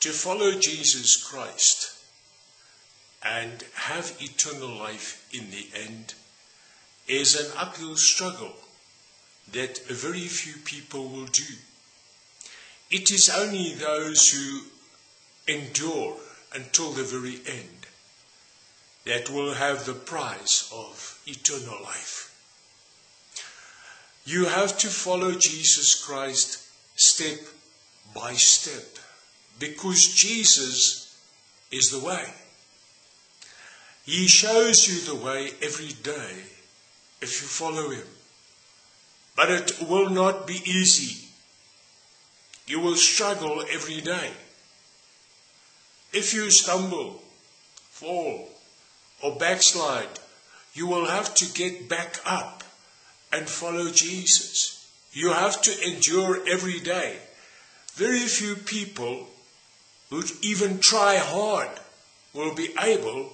to follow Jesus Christ and have eternal life in the end is an uphill struggle that very few people will do. It is only those who endure until the very end that will have the prize of eternal life. You have to follow Jesus Christ step by step, because Jesus is the way. He shows you the way every day if you follow him. But it will not be easy. You will struggle every day. If you stumble, fall, or backslide, you will have to get back up and follow Jesus. You have to endure every day. Very few people who even try hard will be able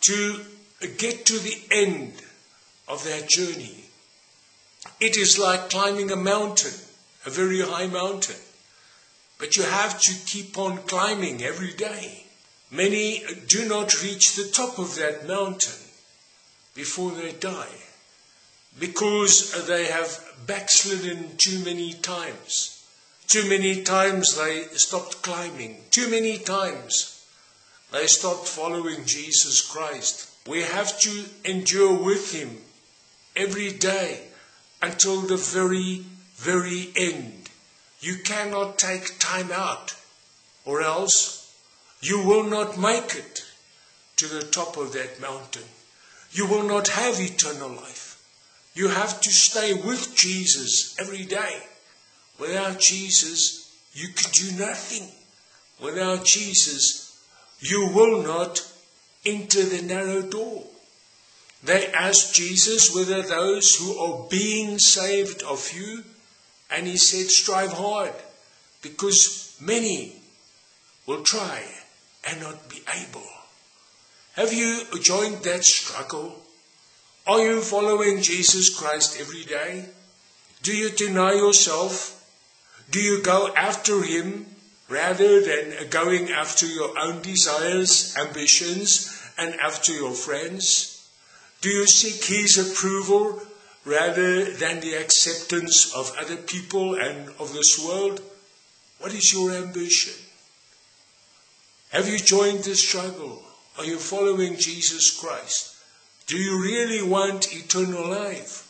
to get to the end of their journey. It is like climbing a mountain, a very high mountain. But you have to keep on climbing every day. Many do not reach the top of that mountain before they die, because they have backslidden too many times. Too many times they stopped climbing. Too many times they stopped following Jesus Christ. We have to endure with him every day until the very, very end. You cannot take time out, or else you will not make it to the top of that mountain. You will not have eternal life. You have to stay with Jesus every day. Without Jesus, you can do nothing. Without Jesus, you will not enter the narrow door. They asked Jesus whether those who are being saved of you, and he said, strive hard, because many will try and not be able. Have you joined that struggle? Are you following Jesus Christ every day? Do you deny yourself? Do you go after him rather than going after your own desires, ambitions, and after your friends? Do you seek his approval rather than the acceptance of other people and of this world? What is your ambition? Have you joined the struggle? Are you following Jesus Christ? Do you really want eternal life?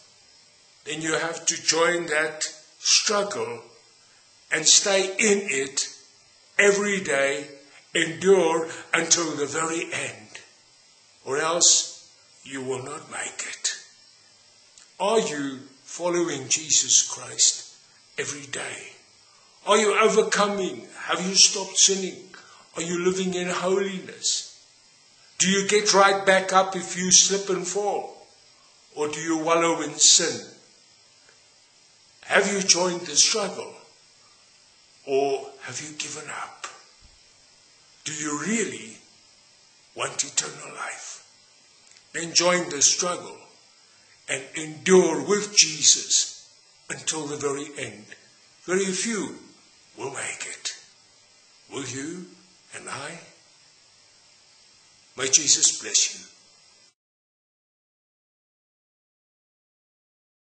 Then you have to join that struggle and stay in it every day, endure until the very end, or else you will not make it. Are you following Jesus Christ every day? Are you overcoming? Have you stopped sinning? Are you living in holiness? Do you get right back up if you slip and fall? Or do you wallow in sin? Have you joined the struggle? Or have you given up? Do you really want eternal life? Then join the struggle and endure with Jesus until the very end. Very few will make it. Will you and I? May Jesus bless you.